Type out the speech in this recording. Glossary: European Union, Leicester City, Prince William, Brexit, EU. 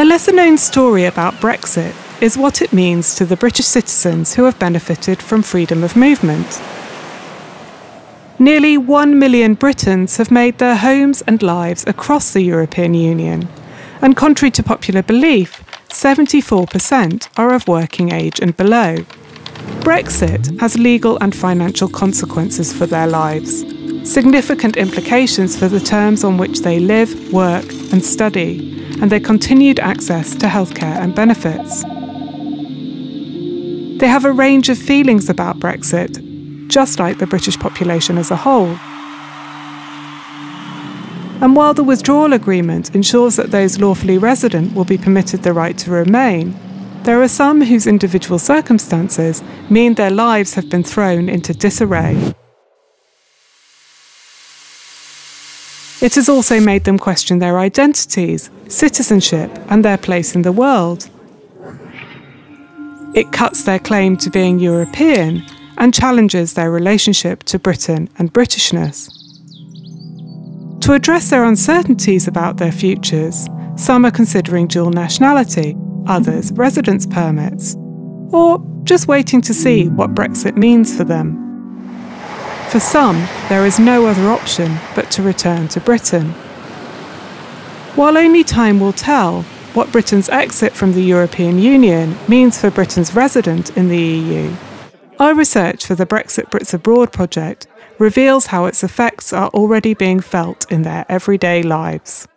A lesser-known story about Brexit is what it means to the British citizens who have benefited from freedom of movement. Nearly 1 million Britons have made their homes and lives across the European Union, and contrary to popular belief, 74% are of working age and below. Brexit has legal and financial consequences for their lives, significant implications for the terms on which they live, work and study, and their continued access to healthcare and benefits. They have a range of feelings about Brexit, just like the British population as a whole. And while the withdrawal agreement ensures that those lawfully resident will be permitted the right to remain, there are some whose individual circumstances mean their lives have been thrown into disarray. It has also made them question their identities, citizenship, and their place in the world. It cuts their claim to being European and challenges their relationship to Britain and Britishness. To address their uncertainties about their futures, some are considering dual nationality, others residence permits, or just waiting to see what Brexit means for them. For some, there is no other option but to return to Britain. While only time will tell what Britain's exit from the European Union means for Britain's resident in the EU, our research for the Brexit Brits Abroad project reveals how its effects are already being felt in their everyday lives.